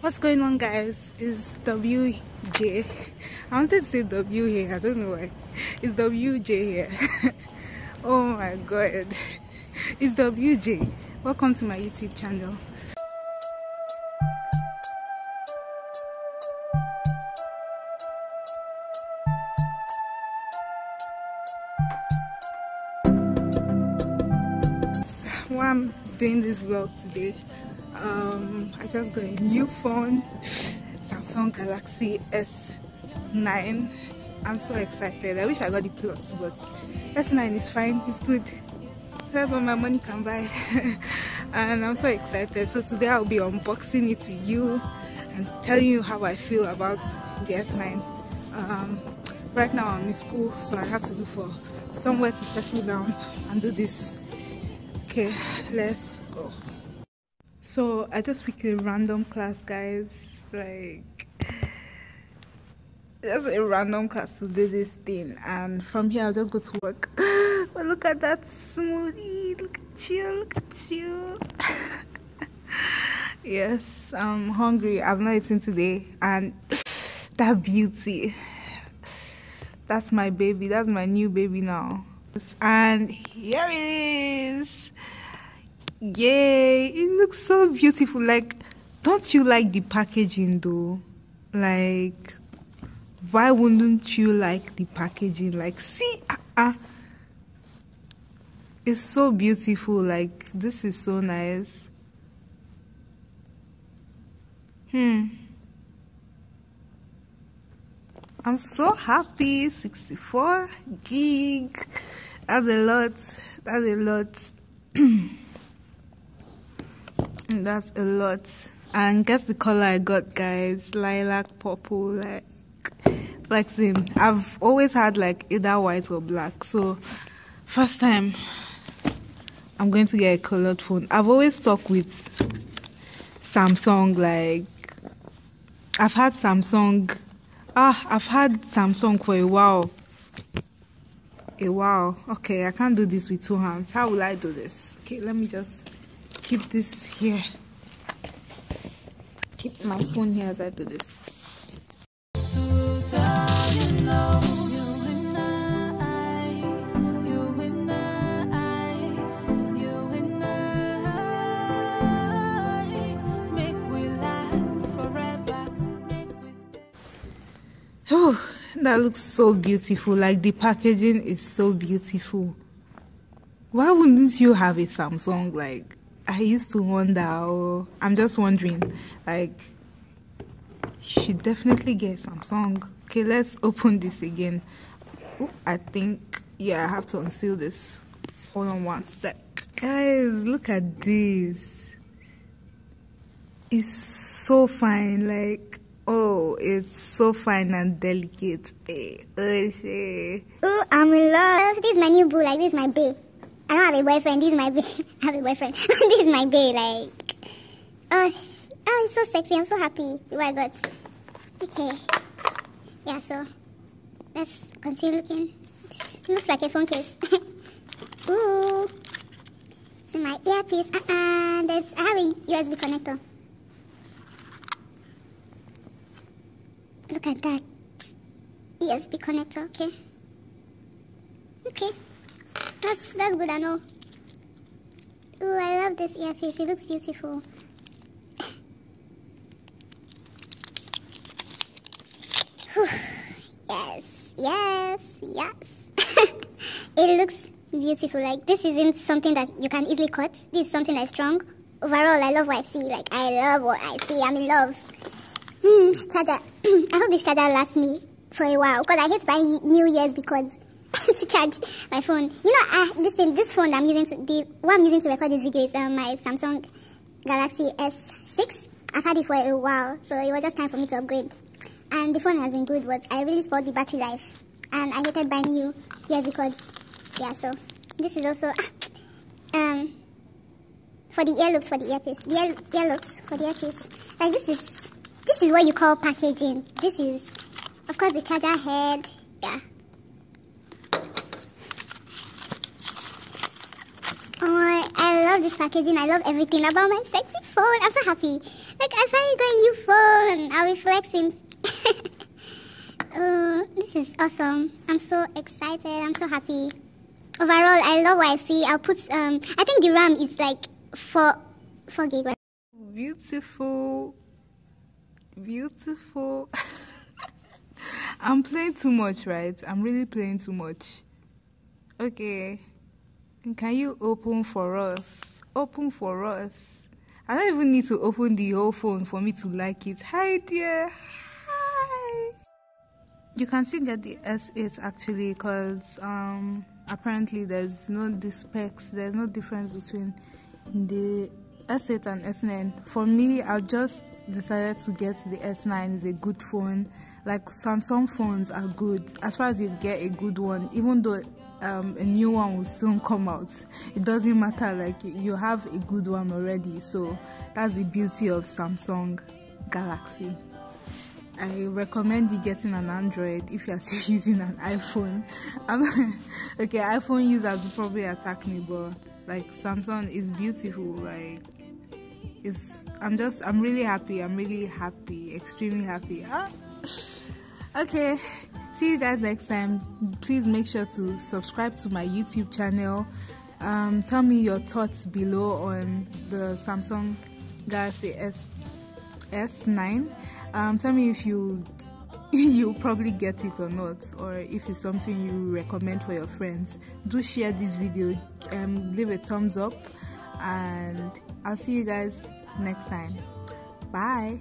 What's going on, guys? It's W.J. I wanted to say W here, I don't know why. It's W.J. here. Oh my god. It's W.J. Welcome to my YouTube channel. While I'm doing this vlog today, I just got a new phone, Samsung Galaxy S9. I'm so excited. I wish I got the Plus, but S9 is fine, it's good. That's what my money can buy. And I'm so excited. So today I'll be unboxing it with you and telling you how I feel about the S9. Right now I'm in school, so I have to look for somewhere to settle down and do this. Okay, let's go. So I just picked a random class, guys, like just a random class to do this thing, and from here I'll just go to work. But look at that smoothie, look at you, look at you. Yes, I'm hungry, I've not eaten today, and that beauty, that's my baby, that's my new baby now. And here it is. Yay, it looks so beautiful. Like, don't you like the packaging though? Like, why wouldn't you like the packaging? Like, see, it's so beautiful. Like, this is so nice. I'm so happy. 64 gig. That's a lot. That's a lot. That's a lot. And guess the color I got, guys. Lilac purple, like flexing. I've always had like either white or black, so first time I'm going to get a colored phone. I've always stuck with Samsung. Like, I've had Samsung for a while. Okay, I can't do this with two hands. How will I do this? Okay, let me just keep this here. Keep my phone here as I do this. Oh, that looks so beautiful. Like, the packaging is so beautiful. Why wouldn't you have a Samsung? Like, I used to wonder. I'm just wondering, like, you should definitely get Samsung. Okay, let's open this again. Ooh, I think, yeah, I have to unseal this. Hold on one sec. Guys, look at this. It's so fine. Like, oh, it's so fine and delicate. Hey, oh, I'm in love. This is my new boo. Like, this is my bae. I don't have a boyfriend, this is my bae. I have a boyfriend, this is my bae, like, oh, it's so sexy, I'm so happy with what I got. Okay, yeah, so, let's continue looking. It looks like a phone case. Ooh, it's in my earpiece, I have a USB connector. Look at that, USB connector, okay. Okay. That's good, I know. Ooh, I love this earpiece. It looks beautiful. Yes. It looks beautiful. Like, this isn't something that you can easily cut. This is something that's strong. Overall, I love what I see. Like, I love what I see. I'm in love. Charger. I hope this charger lasts me for a while, because I hate buying new ears because to charge my phone. You know, listen, this phone that I'm using, the one I'm using to record this video is my Samsung Galaxy S6. I've had it for a while, so it was just time for me to upgrade. And the phone has been good, but I really spoiled the battery life. And I hated buying new USB cords. Yeah, so this is also for the earlobes for the earpiece. The earlobes for the earpiece. Like, this is what you call packaging. This is, of course, the charger head. Yeah. love this packaging. I love everything about my sexy phone. I'm so happy. Like, I finally got a new phone. I'll be flexing. Oh, this is awesome. I'm so excited. I'm so happy. Overall, I love what I see. I'll put, I think the RAM is like 4 gig, right? Beautiful. Beautiful. I'm playing too much, right? I'm really playing too much. Okay. And can you open for us? Open for us. I don't even need to open the whole phone for me to like it. Hi, dear. Hi. You can still get the S8 actually, because apparently there's no the specs. There's no difference between the S8 and S9. For me, I just decided to get the S9. It's a good phone. Like, Samsung phones are good. As far as you get a good one, even though a new one will soon come out, it doesn't matter. Like, you have a good one already. So that's the beauty of Samsung Galaxy. I recommend you getting an Android if you are still using an iPhone. Okay, iPhone users will probably attack me, but like, Samsung is beautiful. Like, it's, I'm really happy. I'm really happy, extremely happy. Okay, see you guys next time. Please make sure to subscribe to my YouTube channel. Tell me your thoughts below on the Samsung Galaxy S9. Tell me if you probably get it or not, or if it's something you recommend for your friends. Do share this video, leave a thumbs up, and I'll see you guys next time. Bye.